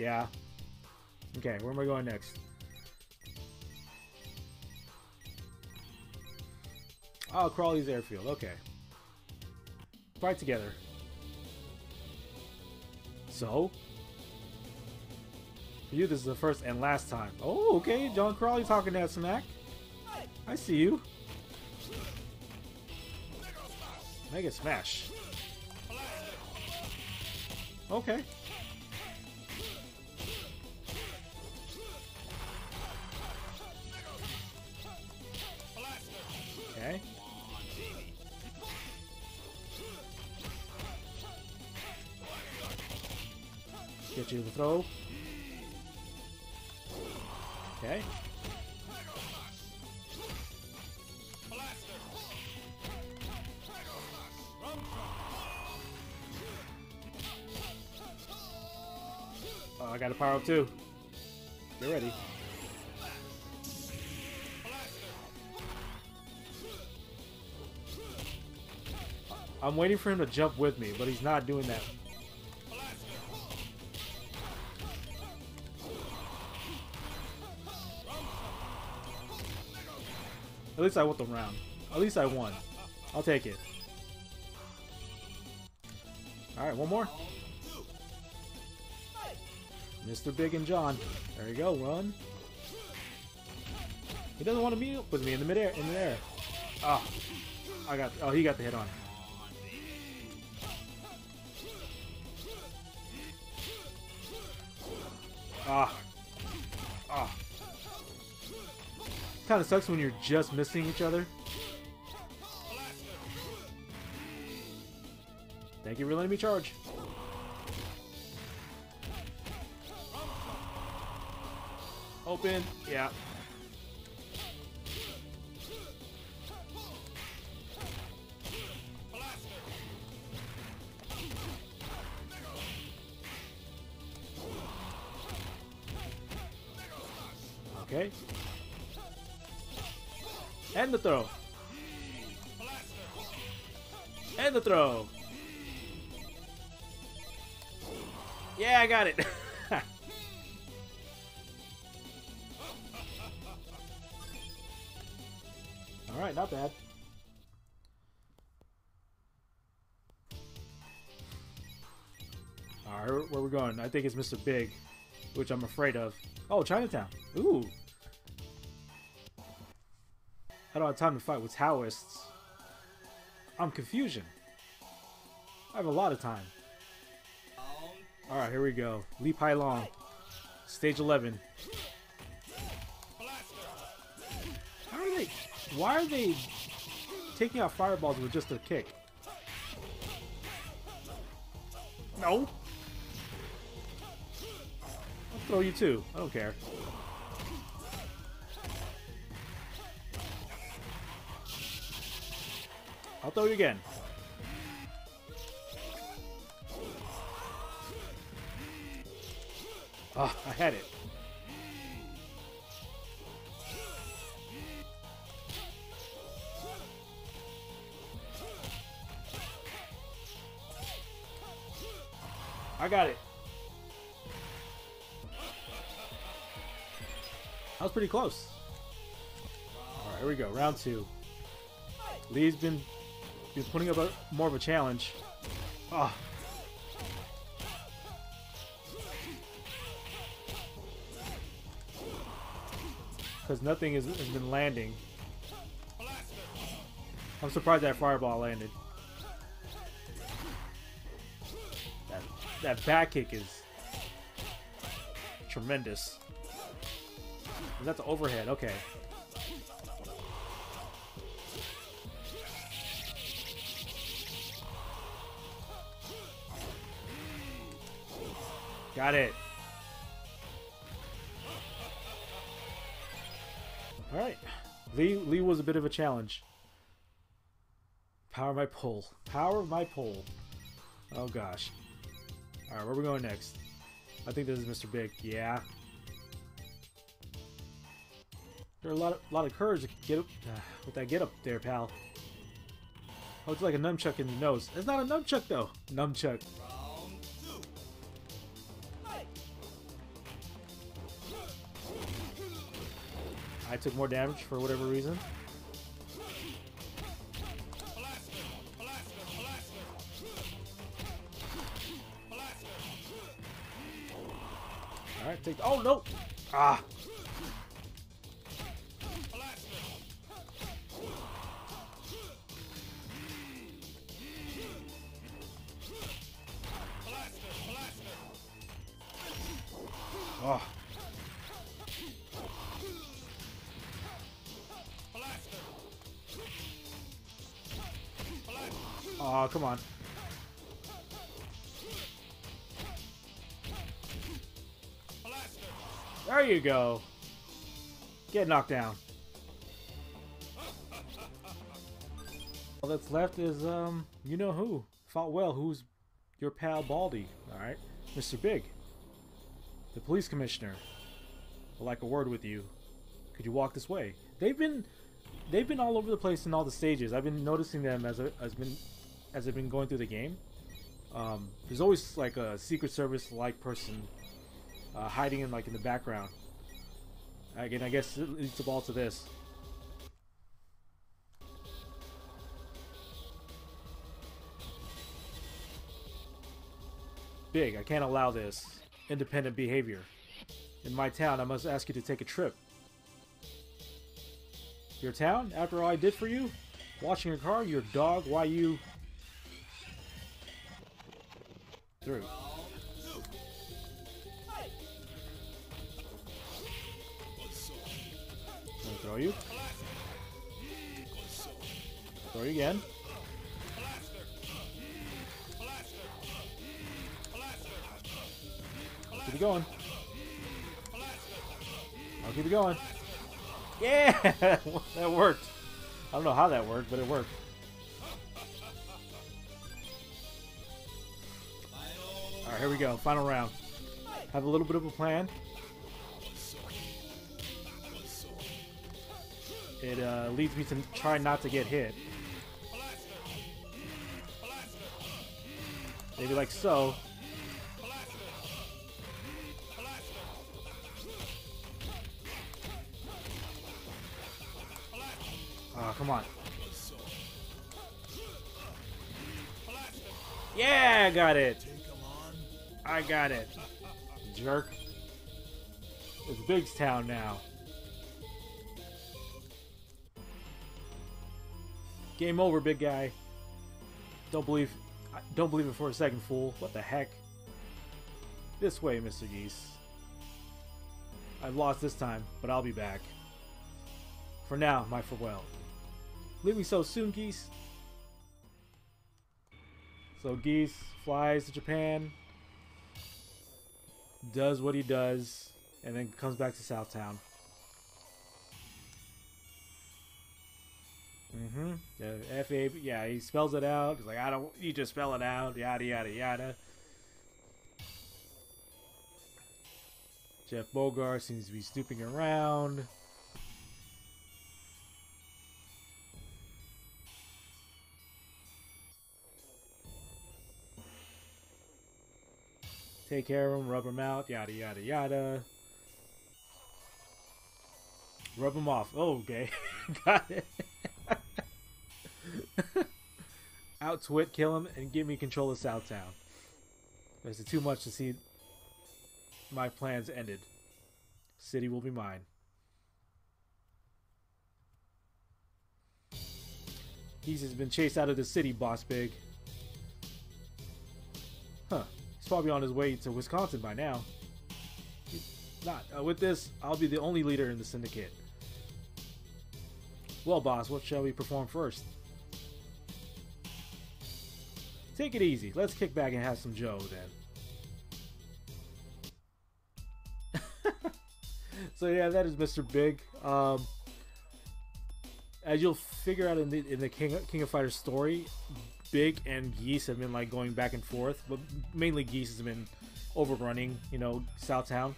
Yeah. Okay, where am I going next? Oh, Crawley's airfield. Okay. Right together. So? For you, this is the first and last time. Oh, okay. John Crawley talking that smack. I see you. Mega Smash. Okay. Okay. Get you to the throw. Okay. Oh, I got a power up too. Get ready. I'm waiting for him to jump with me, but he's not doing that. At least I won the round. At least I won. I'll take it. Alright, one more. Mr. Big and John. There you go, run. He doesn't want to meet up with me in the midair. Ah, oh, I got. Oh, he got the hit on. Ah, ah. Kind of sucks when you're just missing each other. Thank you for letting me charge. Open, yeah. Okay. And the throw. And the throw. Yeah, I got it. Alright, not bad. Alright, where are we going? I think it's Mr. Big, which I'm afraid of. Oh, Chinatown. Ooh. I don't have time to fight with Taoists. I'm confusion. I have a lot of time. Alright, here we go. Leap High Long. Stage 11. Why are they taking out fireballs with just a kick? No. I'll throw you too. I don't care. I'll throw you again. Ah, I had it. I got it. That was pretty close. All right, here we go. Round two. Lee's been putting up more of a challenge. Ah. Because nothing has been landing. I'm surprised that fireball landed. That back kick is tremendous. Is that the overhead? Okay. Got it. All right. Lee was a bit of a challenge. Power of my pole. Power of my pole. Oh gosh. Alright, where are we going next? I think this is Mr. Big. Yeah. There's a lot of courage to get up with that get up there, pal. Oh, it's like a nunchuck in the nose. It's not a nunchuck though. Nunchuck. I took more damage for whatever reason. All right, take. Oh no! Ah. Oh. Oh, come on. There you go. Get knocked down. All that's left is, you know who. Fought well, who's your pal Baldy, alright? Mr. Big. The police commissioner would like a word with you. Could you walk this way? They've been all over the place in all the stages. I've been noticing them as I've been going through the game. There's always like a Secret Service like person hiding in the background. Again, I guess it leads the ball to this. Big, I can't allow this. Independent behavior. In my town, I must ask you to take a trip. Your town? After all I did for you? Washing your car, your dog, why you... Through. I'm gonna throw you. Throw you again. Keep it going. I'll keep it going. Yeah! That worked. I don't know how that worked, but it worked. Alright, here we go. Final round. Have a little bit of a plan. It leads me to try not to get hit. Maybe like so. Come on. Yeah, I got it. I got it. Jerk. It's Big's town now. Game over, big guy. Don't believe it for a second, fool. What the heck? This way, Mr. Geese. I've lost this time, but I'll be back. For now, my farewell. Leave me so soon, Geese. So Geese flies to Japan, does what he does, and then comes back to Southtown. Mm-hmm. F-A-B, yeah, he spells it out. He's like, I don't. You just spell it out. Yada yada yada. Jeff Bogart seems to be snooping around. Take care of him, rub him out, yada yada yada. Rub him off. Oh, okay. Got it. Outwit, kill him, and give me control of Southtown. There's too much to see. My plans ended. City will be mine. He's been chased out of the city, Boss Big. Huh. Probably on his way to Wisconsin by now. Not with this, I'll be the only leader in the syndicate. Well, boss, what shall we perform first? Take it easy. Let's kick back and have some Joe then. So yeah, that is Mr. Big. As you'll figure out in the King of Fighters story, Big and Geese have been going back and forth, but mainly Geese has been overrunning, Southtown,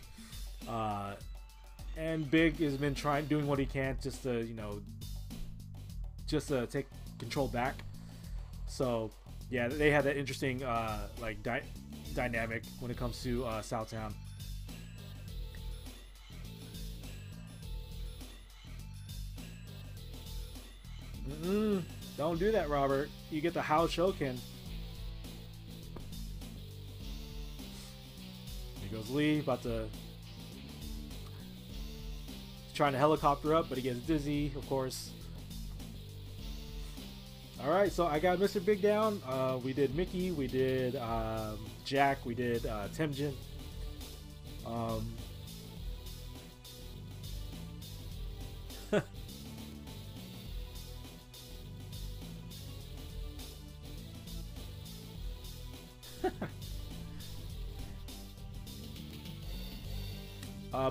and Big has been doing what he can just to, take control back. So yeah, they have that interesting dynamic when it comes to Southtown. Mm-mm. Don't do that, Robert. You get the Hau Shouken. Here goes Lee, about to... He's trying to helicopter up, but he gets dizzy, of course. Alright, so I got Mr. Big down. We did Mickey, we did Jack, we did Temjin.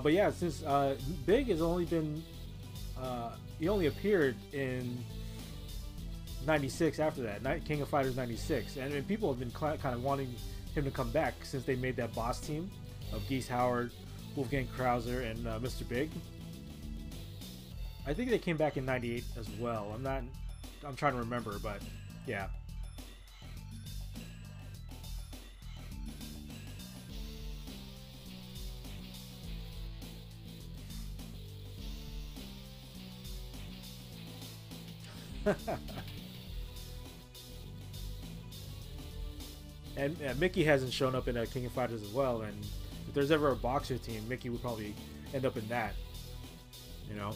But yeah, since Big has only been, he only appeared in 96 after that, King of Fighters 96, and people have been kind of wanting him to come back since they made that boss team of Geese Howard, Wolfgang Krauser, and Mr. Big. I think they came back in 98 as well. I'm trying to remember, but yeah. And Mickey hasn't shown up in King of Fighters as well, and if there's ever a boxer team, Mickey would probably end up in that, you know.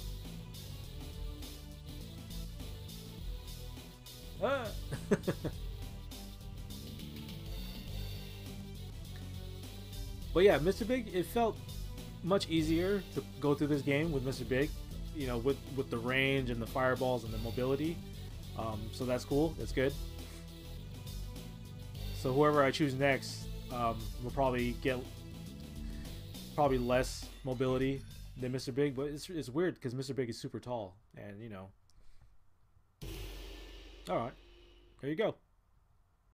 Ah. But yeah, Mr. Big, it felt much easier to go through this game with Mr. Big, you know, with the range and the fireballs and the mobility. So that's cool, that's good. So whoever I choose next will probably get less mobility than Mr. Big, but it's weird because Mr. Big is super tall, and you know. All right, there you go.